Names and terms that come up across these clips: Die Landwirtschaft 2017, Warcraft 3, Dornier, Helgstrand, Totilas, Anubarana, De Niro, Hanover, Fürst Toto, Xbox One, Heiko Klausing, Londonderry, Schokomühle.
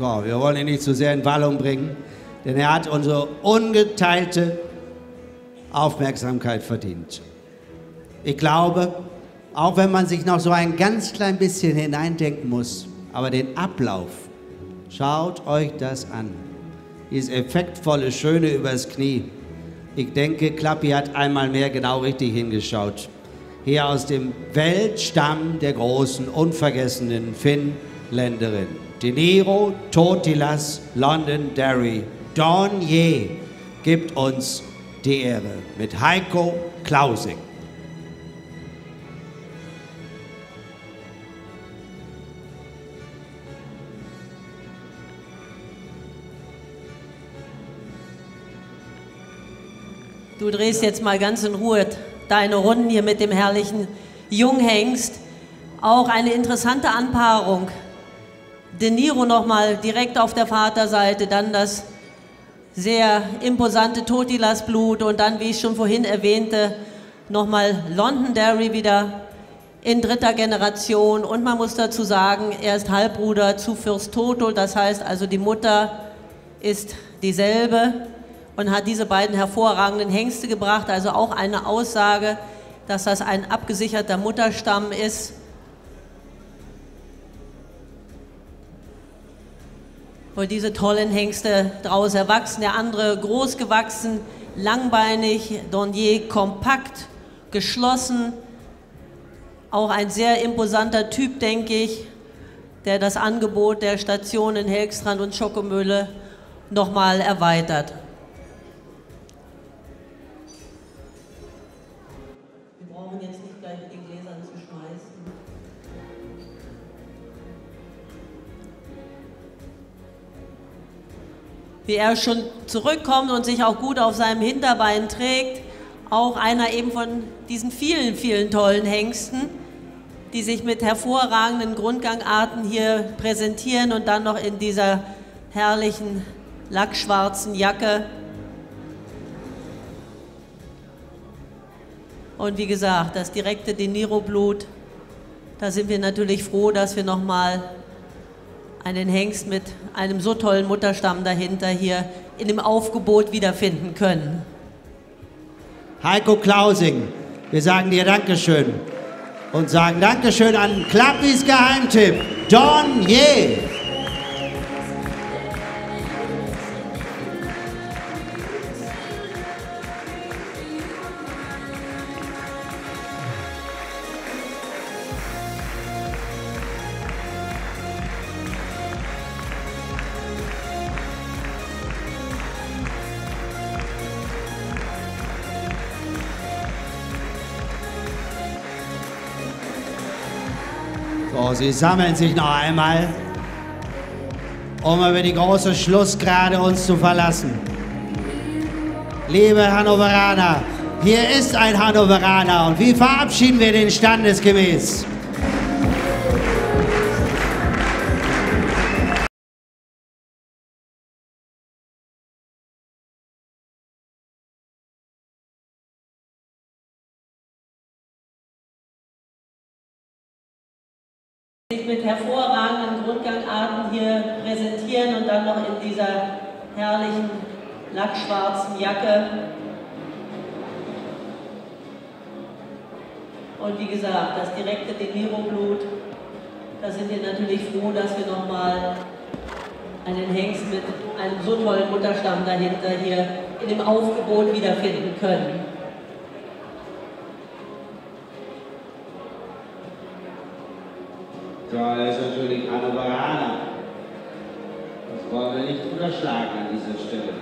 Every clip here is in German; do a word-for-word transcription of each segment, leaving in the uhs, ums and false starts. So, wir wollen ihn nicht zu sehr in Wallung bringen, denn er hat unsere ungeteilte Aufmerksamkeit verdient. Ich glaube, auch wenn man sich noch so ein ganz klein bisschen hineindenken muss, aber den Ablauf, schaut euch das an. Dieses effektvolle, schöne übers Knie. Ich denke, Klappi hat einmal mehr genau richtig hingeschaut. Hier aus dem Weltstamm der großen, unvergessenen Finnländerin. De Niro, Totilas, Londonderry, Dornier gibt uns die Ehre mit Heiko Klausing. Du drehst jetzt mal ganz in Ruhe deine Runden hier mit dem herrlichen Junghengst. Auch eine interessante Anpaarung. De Niro nochmal direkt auf der Vaterseite, dann das sehr imposante Totilas-Blut und dann, wie ich schon vorhin erwähnte, nochmal Londonderry wieder in dritter Generation. Und man muss dazu sagen, er ist Halbbruder zu Fürst Toto, das heißt also die Mutter ist dieselbe. Und hat diese beiden hervorragenden Hengste gebracht, also auch eine Aussage, dass das ein abgesicherter Mutterstamm ist. Wo diese tollen Hengste daraus erwachsen, der andere groß gewachsen, langbeinig, Dornier kompakt, geschlossen. Auch ein sehr imposanter Typ, denke ich, der das Angebot der Stationen Helgstrand und Schokomühle nochmal erweitert. Wie er schon zurückkommt und sich auch gut auf seinem Hinterbein trägt, auch einer eben von diesen vielen, vielen tollen Hengsten, die sich mit hervorragenden Grundgangarten hier präsentieren und dann noch in dieser herrlichen lackschwarzen Jacke. Und wie gesagt, das direkte De Niro-Blut, da sind wir natürlich froh, dass wir nochmal einen Hengst mit einem so tollen Mutterstamm dahinter hier in dem Aufgebot wiederfinden können. Heiko Klausing, wir sagen dir Dankeschön und sagen Dankeschön an Klappis Geheimtipp, Dornier. So, sie sammeln sich noch einmal, um über die große Schlussgrade uns zu verlassen. Liebe Hannoveraner, hier ist ein Hannoveraner und wie verabschieden wir den standesgemäß? Sich mit hervorragenden Grundgangarten hier präsentieren und dann noch in dieser herrlichen lackschwarzen Jacke. Und wie gesagt, das direkte De Niro-Blut, da sind wir natürlich froh, dass wir nochmal einen Hengst mit einem so tollen Mutterstamm dahinter hier in dem Aufgebot wiederfinden können. Da ist natürlich Anubarana. Das wollen wir nicht unterschlagen an dieser Stelle.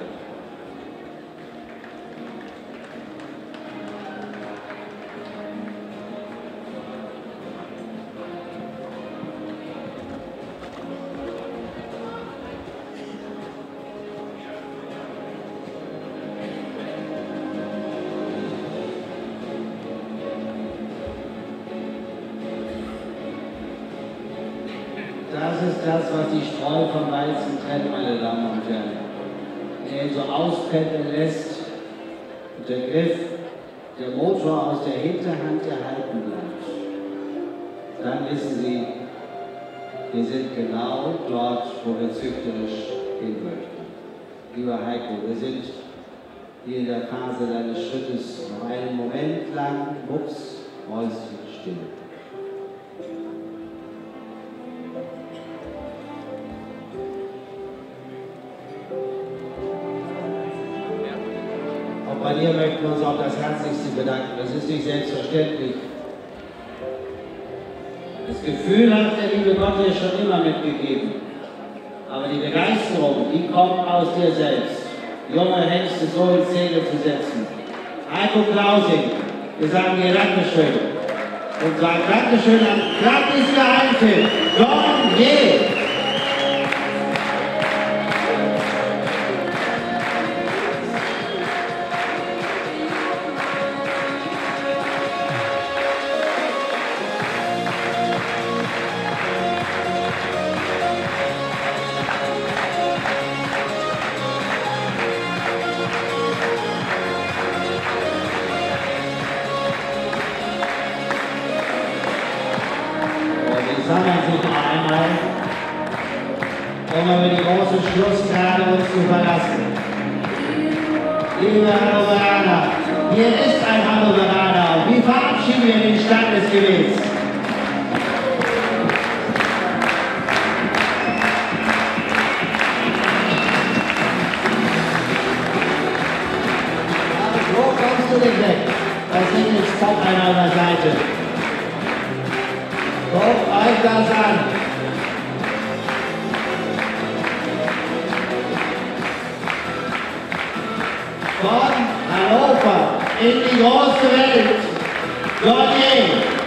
Das ist das, was die Streu vom Weizen trennt, meine Damen und Herren. Wenn er ihn so auspendern lässt und der Griff, der Motor aus der Hinterhand erhalten bleibt, dann wissen Sie, Wir sind genau dort, wo wir züchterisch gehen möchten. Lieber Heiko, wir sind hier in der Phase deines Schrittes noch einen Moment lang, ups, Mäuschenstill. Auch bei dir möchten wir uns auf das Herzlichste bedanken. Das ist nicht selbstverständlich. Das Gefühl hat der liebe Gott dir schon immer mitgegeben. Aber die Begeisterung, die kommt aus dir selbst. Junge Hengste so in Szene zu setzen. Heiko Klausing, wir sagen dir Dankeschön. Und sagen Dankeschön an Gratis Geheimtipp, Dornier. Liebe Anubaraner, hier ist ein Anubaraner. Wie verabschieden wir den Stand des Gebets? Wo kommst du denn weg? Das Ding ist top an eurer Seite. Guckt euch das an. Von Hannover in die große Welt. Dornier.